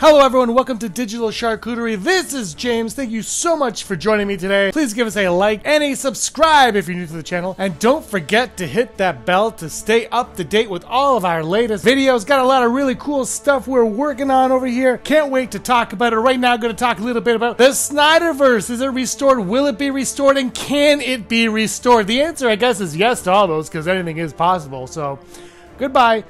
Hello everyone, welcome to Digital Charcuterie. This is James. Thank you so much for joining me today. Please give us a like and a subscribe if you're new to the channel. And don't forget to hit that bell to stay up to date with all of our latest videos. Got a lot of really cool stuff we're working on over here. Can't wait to talk about it. Right now, I'm going to talk a little bit about the Snyderverse. Is it restored? Will it be restored? And can it be restored? The answer, I guess, is yes to all those because anything is possible. So, goodbye.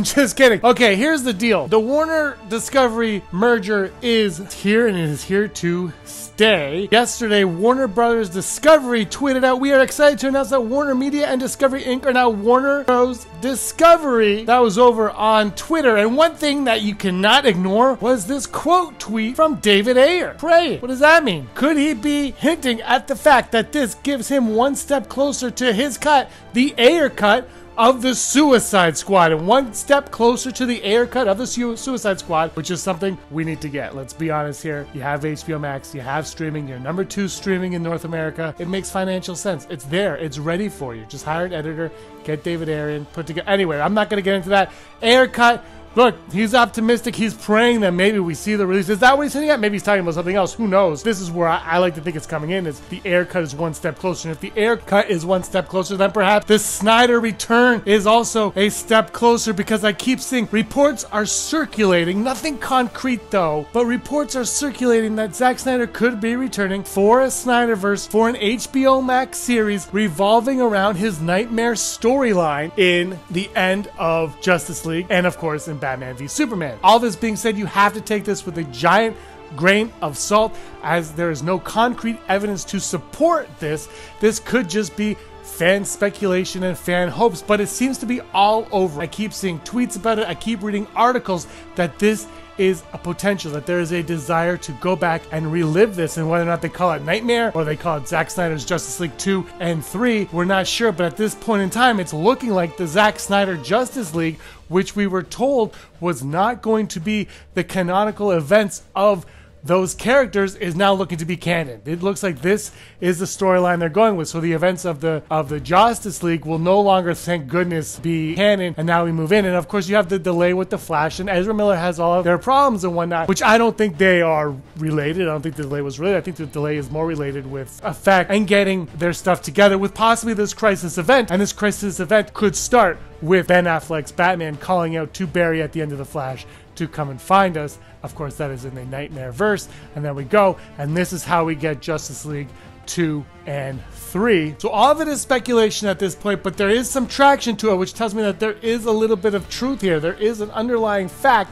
Just kidding. Okay, here's the deal. The Warner Discovery merger is here and it is here to stay. Yesterday, Warner Bros Discovery tweeted out, "We are excited to announce that Warner Media and Discovery Inc. are now Warner Bros Discovery." That was over on Twitter. And one thing that you cannot ignore was this quote tweet from David Ayer. Pray. What does that mean? Could he be hinting at the fact that this gives him one step closer to his cut, the Ayer cut, of the Suicide Squad, and one step closer to the Ayer cut of the Suicide Squad, which is something we need to get. Let's be honest here. You have HBO Max, you have streaming, you're #2 streaming in North America. It makes financial sense. It's there, it's ready for you. Just hire an editor, get David Ayer, put together. Anyway, I'm not gonna get into that. Ayer cut, look, he's optimistic. He's praying that maybe we see the release. Is that what he's hinting at? Maybe he's talking about something else. Who knows? This is where I like to think it's coming in, is the Ayer cut is one step closer. And if the Ayer cut is one step closer, then perhaps the Snyder return is also a step closer, because I keep seeing reports are circulating. Nothing concrete, though, but reports are circulating that Zack Snyder could be returning for a Snyderverse, for an HBO Max series revolving around his nightmare storyline in the end of Justice League and, of course, in Batman v Superman. All this being said, you have to take this with a giant grain of salt, as there is no concrete evidence to support this. This could just be fan speculation and fan hopes, but it seems to be all over. I keep seeing tweets about it. I keep reading articles that this is a potential, that there is a desire to go back and relive this, and whether or not they call it Nightmare or they call it Zack Snyder's Justice League 2 and 3, we're not sure, but at this point in time, it's looking like the Zack Snyder Justice League, which we were told was not going to be the canonical events of those characters, is now looking to be canon. It looks like this is the storyline they're going with. So the events of the Justice League will no longer, thank goodness, be canon, and now we move in. And of course you have the delay with the Flash, and Ezra Miller has all of their problems and whatnot, which I don't think they are related. I don't think the delay was related. I think the delay is more related with effect and getting their stuff together with possibly this crisis event. And this crisis event could start with Ben Affleck's Batman calling out to Barry at the end of The Flash to come and find us. Of course, that is in the Nightmare verse, and there we go. And this is how we get Justice League 2 and 3. So all of it is speculation at this point, but there is some traction to it, which tells me that there is a little bit of truth here. There is an underlying fact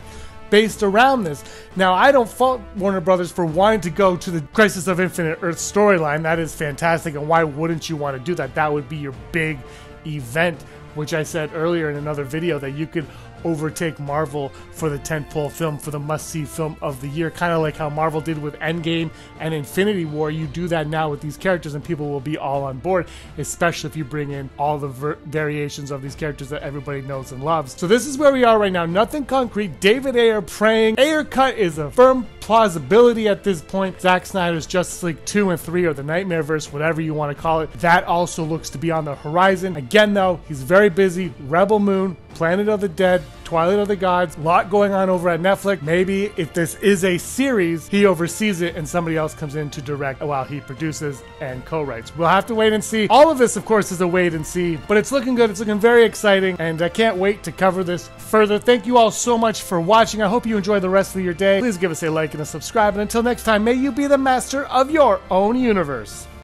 based around this. Now, I don't fault Warner Brothers for wanting to go to the Crisis of Infinite Earth storyline. That is fantastic, and why wouldn't you want to do that? That would be your big event, which I said earlier in another video, that you could overtake Marvel for the tentpole film, for the must-see film of the year, kind of like how Marvel did with Endgame and Infinity War. You do that now with these characters and people will be all on board, especially if you bring in all the variations of these characters that everybody knows and loves. So this is where we are right now. Nothing concrete. David Ayer praying. Ayer cut is a firm plausibility at this point. Zack Snyder's Justice League 2 and 3, or the Nightmareverse, whatever you want to call it, that also looks to be on the horizon. Again, though, he's very busy. Rebel Moon, Planet of the Dead, Twilight of the Gods, a lot going on over at Netflix. Maybe if this is a series, he oversees it and somebody else comes in to direct while he produces and co-writes. We'll have to wait and see. All of this, of course, is a wait and see, but it's looking good. It's looking very exciting, and I can't wait to cover this further. Thank you all so much for watching. I hope you enjoy the rest of your day. Please give us a like and a subscribe, and until next time, may you be the master of your own universe.